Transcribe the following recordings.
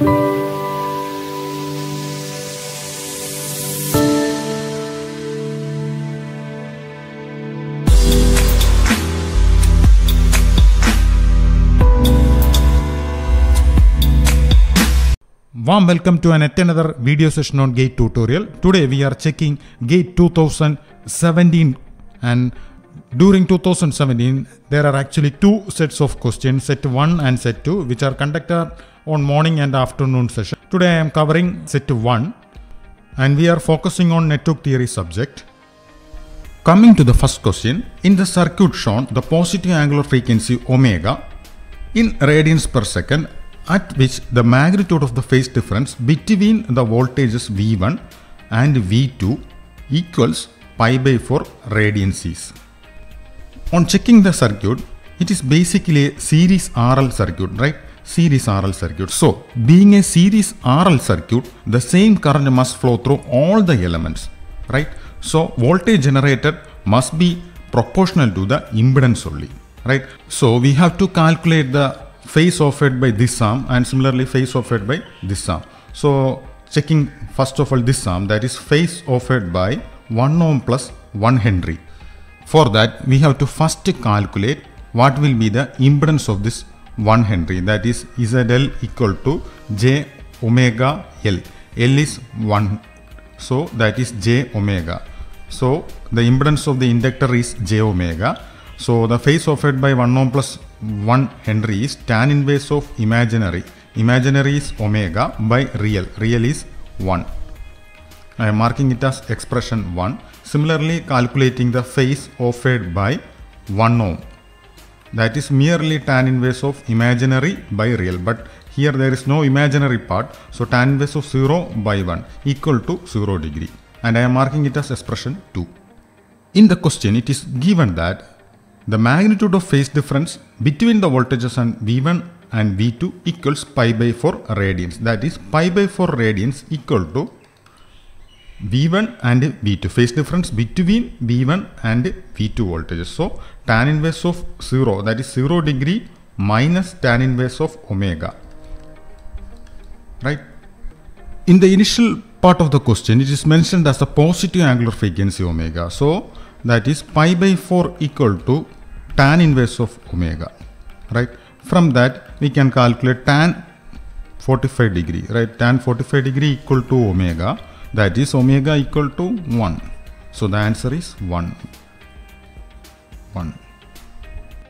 Warm welcome to another video session on GATE tutorial. Today we are checking GATE 2017, and during 2017 there are actually two sets of questions, set 1 and set 2, which are conducted on morning and afternoon session. Today I am covering set 1 and we are focusing on network theory subject. Coming to the first question, in the circuit shown the positive angular frequency omega in radians per second, at which the magnitude of the phase difference between the voltages V1 and V2 equals pi by 4 radians. On checking the circuit, it is basically a series RL circuit, right? Series RL circuit. So, being a series RL circuit, the same current must flow through all the elements, right? So, voltage generated must be proportional to the impedance only, right? So, we have to calculate the phase of it by this sum, and similarly phase of it by this sum. So checking first of all this sum, that is phase of it by 1 ohm plus 1 Henry. For that we have to first calculate what will be the impedance of this 1 Henry, that is ZL equal to j omega L. L is 1, so that is j omega. So the impedance of the inductor is j omega. So the phase of it by 1 ohm plus 1 Henry is tan inverse of imaginary. Imaginary is omega by real. Real is 1. I am marking it as expression 1. Similarly, calculating the phase of it by 1 ohm. That is merely tan inverse of imaginary by real. But here there is no imaginary part. So tan inverse of 0 by 1 equal to 0 degree. And I am marking it as expression 2. In the question, it is given that the magnitude of phase difference between the voltages and V1 and V2 equals pi by 4 radians. That is pi by 4 radians equal to V1 and V2. Phase difference between V1 and V2 voltages. So tan inverse of 0, that is 0 degree minus tan inverse of omega. Right. In the initial part of the question, it is mentioned as the positive angular frequency omega. So that is pi by 4 equal to tan inverse of omega, right? From that we can calculate tan 45 degree, right? Tan 45 degree equal to omega, that is omega equal to 1. So the answer is 1.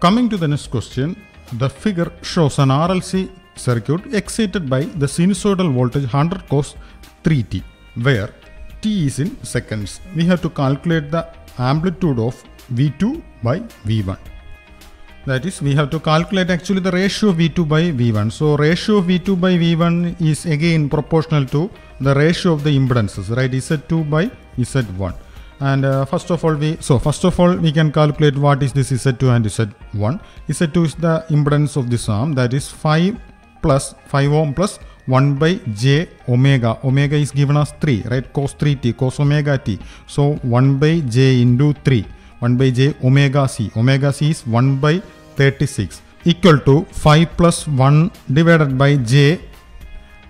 Coming to the next question, the figure shows an RLC circuit excited by the sinusoidal voltage 100 cos 3t, where t is in seconds. We have to calculate the amplitude of V2 by V1. That is, we have to calculate actually the ratio of V2 by V1. So, ratio of V2 by V1 is again proportional to the ratio of the impedances, right? Z2 by Z1. And first of all, we can calculate what is this Z2 and Z1. Z2 is the impedance of this arm, that is 5 ohm plus 1 by j omega. Omega is given as 3, right? Cos 3t, cos omega t. So 1 by j into 3. 1 by j omega c. Omega c is 1 by 36 equal to 5 plus 1 divided by j.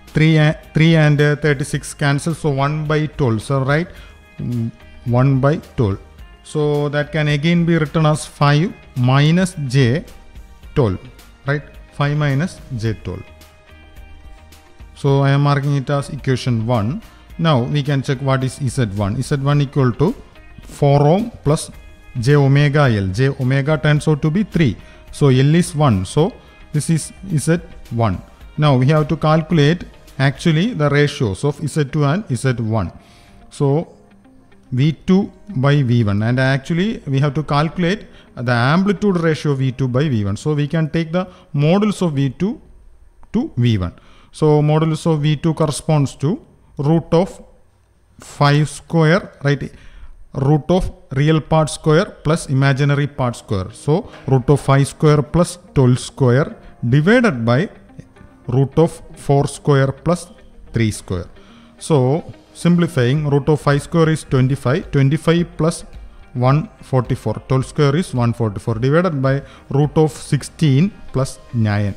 3 and 36 cancel. So 1 by 12. So right? 1 by 12. So that can again be written as 5 minus j 12. Right? 5 minus j 12. So I am marking it as equation 1. Now we can check what is Z1. Z1 equal to 4 ohm plus j omega L. J omega turns out to be 3. So L is 1. So this is Z1. Now we have to calculate actually the ratios of Z2 and Z1. So V2 by V1. And actually we have to calculate the amplitude ratio of V2 by V1. So we can take the modulus of V2 to V1. So modulus of V2 corresponds to root of 5 square, right? Root of real part square plus imaginary part square. So root of 5 square plus 12 square divided by root of 4 square plus 3 square. So simplifying, root of 5 square is 25, 25 plus 144, 12 square is 144, divided by root of 16 plus 9.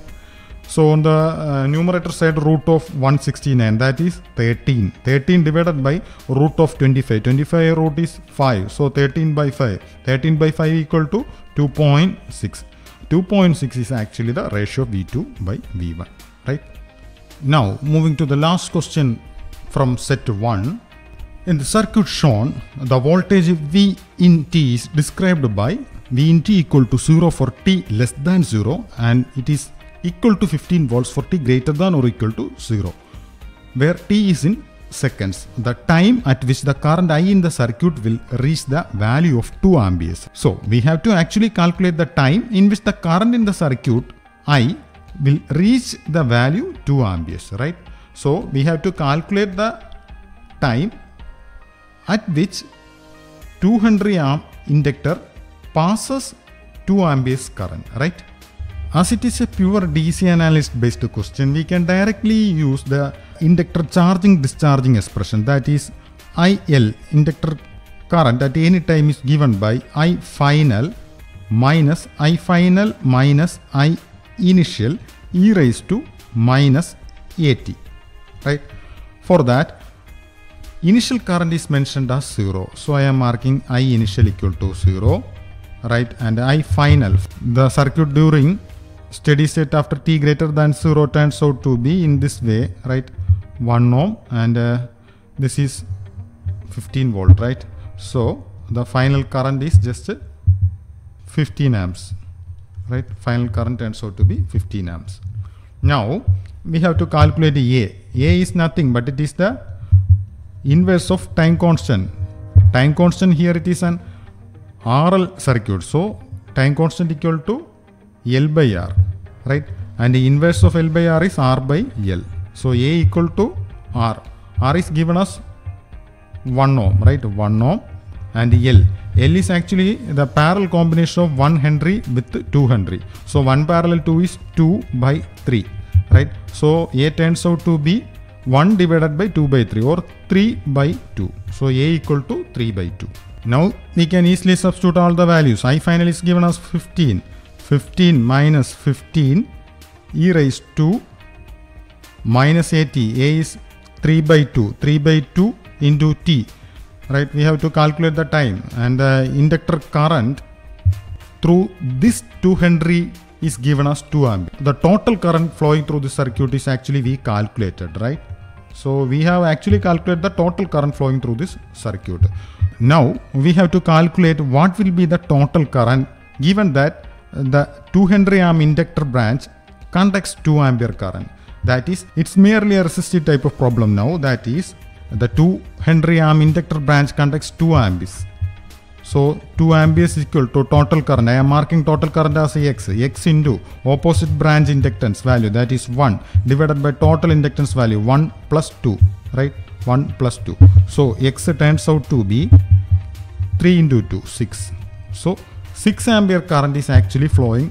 So on the numerator side, root of 169, that is 13. 13 divided by root of 25. 25 root is 5. So 13 by 5. 13 by 5 equal to 2.6. 2.6 is actually the ratio V2 by V1. Right? Now moving to the last question from set 1. In the circuit shown, the voltage V in T is described by V in T equal to 0 for T less than 0, and it is equal to 15 volts for T greater than or equal to 0, where T is in seconds. The time at which the current I in the circuit will reach the value of 2 amperes. So we have to actually calculate the time in which the current in the circuit I will reach the value 2 amperes, right? So we have to calculate the time at which 2 Henry amp inductor passes 2 amperes current, right? As it is a pure DC analysis based question, we can directly use the inductor charging discharging expression, that is IL, inductor current at any time is given by I final minus I initial e raised to minus AT, right? For that, initial current is mentioned as 0. So I am marking I initial equal to 0, right? And I final, the circuit during steady state after T greater than 0 turns out to be in this way, right? 1 ohm, and this is 15 volt, right? So the final current is just 15 amps, right? Final current turns out to be 15 amps. Now we have to calculate A. A is nothing but it is the inverse of time constant. Time constant here, it is an RL circuit, so time constant equal to L by R, right? And the inverse of L by R is R by L. So A equal to R. R is given as 1 ohm, right? 1 ohm, and L. L is actually the parallel combination of 1 Henry with 2 Henry. So 1 parallel 2 is 2 by 3, right? So A turns out to be 1 divided by 2 by 3, or 3 by 2. So A equal to 3 by 2. Now we can easily substitute all the values. I final is given as 15. 15 minus 15 e raised to minus AT. A is 3 by 2. 3 by 2 into T, right? We have to calculate the time, and the inductor current through this 2 Henry is given as 2 amperes. The total current flowing through the circuit is actually we calculated, right? So we have actually calculated the total current flowing through this circuit. Now we have to calculate what will be the total current given that the 2 Henry amp inductor branch conducts 2 ampere current. That is, it's merely a resistive type of problem now. That is, the 2 Henry amp inductor branch conducts 2 amperes. So 2 amperes equal to total current. I am marking total current as X. X into opposite branch inductance value, that is 1, divided by total inductance value 1 plus 2, right? 1 plus 2. So X turns out to be 3 into 2, 6. So 6 ampere current is actually flowing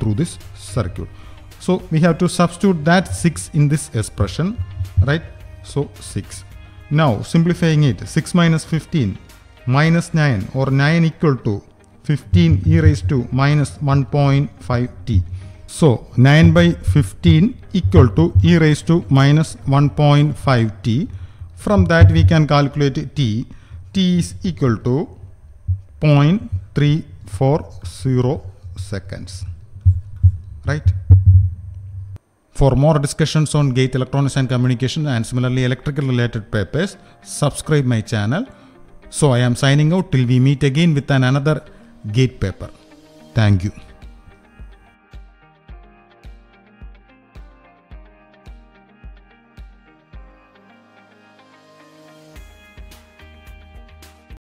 through this circuit. So we have to substitute that 6 in this expression, right? So 6. Now simplifying it, 6 minus 15 minus 9, or 9 equal to 15 e raised to minus 1.5t. So 9 by 15 equal to e raised to minus 1.5t. From that we can calculate T. T is equal to 0.3 for 0 seconds, right? For more discussions on GATE electronics and communication and similarly electrical related papers, subscribe my channel. So I am signing out till we meet again with another GATE paper. Thank you.